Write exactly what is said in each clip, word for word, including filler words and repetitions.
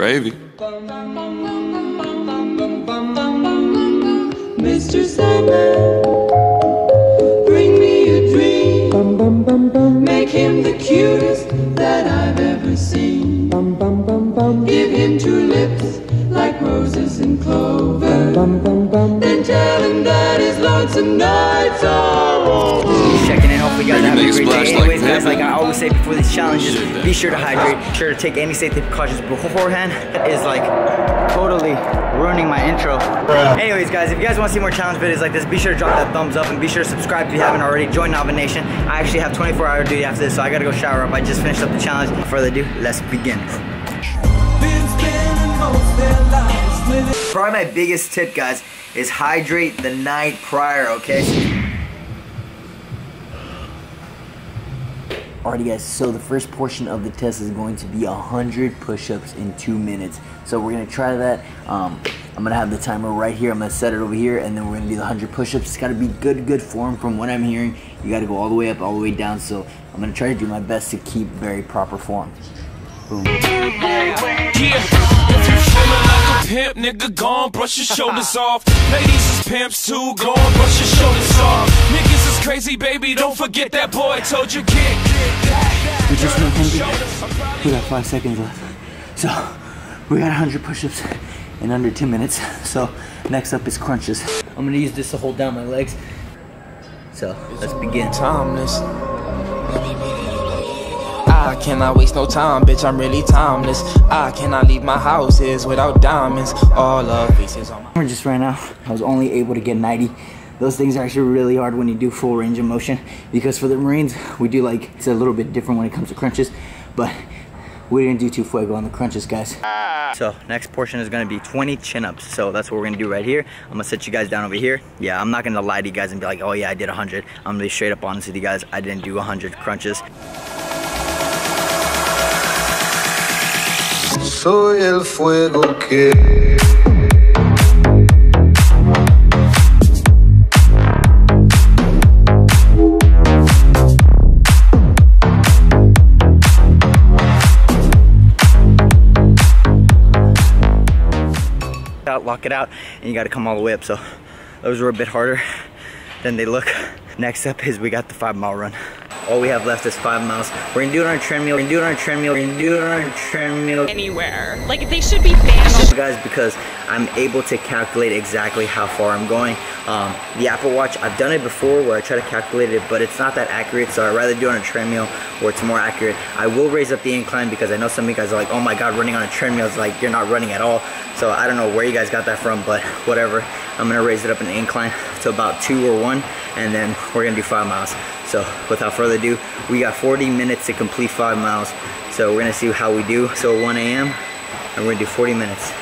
Gravy. Mister Sandman, bring me a dream. Make him the cutest that I've ever seen. Give him two lips like roses and clover. Then tell him that his lonesome nights are over. Checking in, hopefully you guys have a great day. Anyways, guys, like I always say before these challenges, be sure to hydrate. Sure to take any safety precautions beforehand. That is like totally ruining my intro. Anyways, guys, if you guys want to see more challenge videos like this, be sure to drop that thumbs up and be sure to subscribe if you haven't already. Join Nova Nation. I actually have twenty-four hour duty after this, so I gotta go shower up. I just finished up the challenge. Without further ado, let's begin. Probably my biggest tip, guys, is hydrate the night prior, okay? Alrighty, guys, so the first portion of the test is going to be one hundred push-ups in two minutes. So we're gonna try that. Um, I'm gonna have the timer right here. I'm gonna set it over here, and then we're gonna do the one hundred push-ups. It's gotta be good, good form from what I'm hearing. You gotta go all the way up, all the way down. So I'm gonna try to do my best to keep very proper form. Boom. Pimp nigga gone, brush your shoulders off. Ladies is pimps too, go on, brush your shoulders off. Niggas is crazy, baby, don't forget that boy told you kick. We just went one hundred. We got five seconds left. So, we got one hundred push-ups in under two minutes. So, next up is crunches. I'm gonna use this to hold down my legs. So, let's begin. Timeless. I cannot waste no time, bitch, I'm really timeless. I cannot leave my houses without diamonds. All of faces on my... Just right now, I was only able to get ninety. Those things are actually really hard when you do full range of motion, because for the Marines, we do like, it's a little bit different when it comes to crunches, but we didn't do too fuego on the crunches, guys. So next portion is gonna be twenty chin-ups. So that's what we're gonna do right here. I'm gonna set you guys down over here. Yeah, I'm not gonna lie to you guys and be like, oh yeah, I did one hundred. I'm gonna be straight up honest with you guys. I didn't do one hundred crunches. Soy el fuego que... Out, lock it out, and you gotta come all the way up. So those were a bit harder than they look. Next up is we got the five mile run. All we have left is five miles. We're gonna do it on a treadmill, we're gonna do it on a treadmill, we're gonna do it on a treadmill. Anywhere. Like, they should be banned. Guys, because I'm able to calculate exactly how far I'm going. Um, the Apple Watch, I've done it before where I try to calculate it, but it's not that accurate, so I'd rather do it on a treadmill where it's more accurate. I will raise up the incline because I know some of you guys are like, oh my God, running on a treadmill is like, you're not running at all. So I don't know where you guys got that from, but whatever. I'm gonna raise it up in the incline to about two or one, and then we're gonna do five miles. So without further ado, we got forty minutes to complete five miles. So we're gonna see how we do. So one A M, and we're gonna do forty minutes.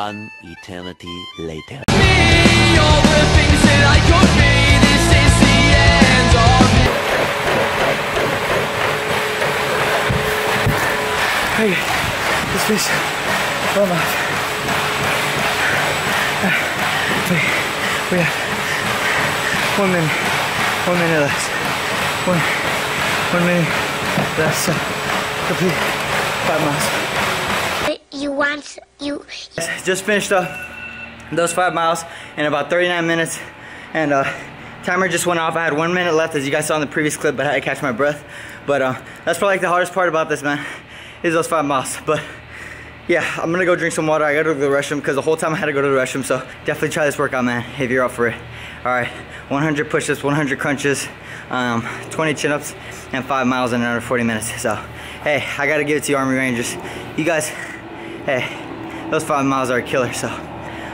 One eternity later. Me, all the things that I could be, this is the end of it. Hey, let's finish. One out. We have one minute. One minute left. One, one minute left. So, complete five miles. You want you just finished up those five miles in about thirty-nine minutes, and uh timer just went off. I had one minute left, as you guys saw in the previous clip, but I had to catch my breath. But uh that's probably like the hardest part about this, man, is those five miles. But yeah, I'm gonna go drink some water. I gotta go to the restroom because the whole time I had to go to the restroom. So definitely try this workout, man, if you're up for it. All right, one hundred push-ups, one hundred crunches, um twenty chin-ups, and five miles in another forty minutes. So hey, I gotta give it to you, Army Rangers. You guys, hey, those five miles are a killer. So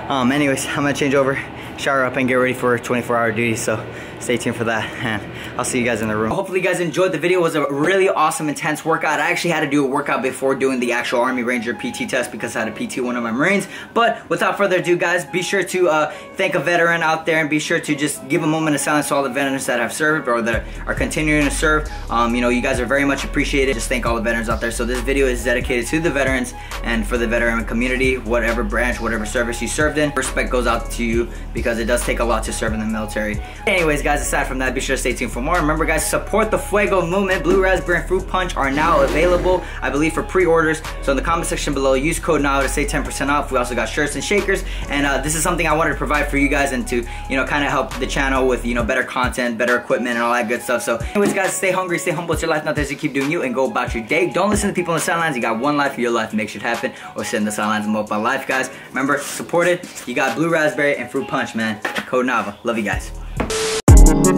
um, anyways, I'm gonna change over, shower up, and get ready for twenty-four hour duty. So stay tuned for that, and I'll see you guys in the room. Hopefully you guys enjoyed the video. It was a really awesome, intense workout. I actually had to do a workout before doing the actual Army Ranger P T test because I had to P T one of my Marines. But without further ado, guys, be sure to uh, thank a veteran out there, and be sure to just give a moment of silence to all the veterans that have served or that are continuing to serve. Um, you know, you guys are very much appreciated. Just thank all the veterans out there. So this video is dedicated to the veterans and for the veteran community, whatever branch, whatever service you served in. Respect goes out to you because it does take a lot to serve in the military. Anyways, guys, aside from that, be sure to stay tuned for more. Remember, guys, support the Fuego movement. Blue Raspberry and Fruit Punch are now available, I believe, for pre-orders. So in the comment section below, use code NAVA to save ten percent off. We also got shirts and shakers, and uh, this is something I wanted to provide for you guys and to, you know, kind of help the channel with, you know, better content, better equipment, and all that good stuff. So anyways, guys, stay hungry, stay humble. It's your life, not theirs. You keep doing you and go about your day. Don't listen to people on the sidelines. You got one life for your life. Make shit happen or sit in the sidelines and mope on life, guys. Remember, support it. You got Blue Raspberry and Fruit Punch, man. Code NAVA. Love you guys.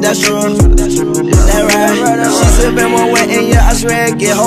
That's true. That right. She sippin' one wet and yeah, I swear it get home.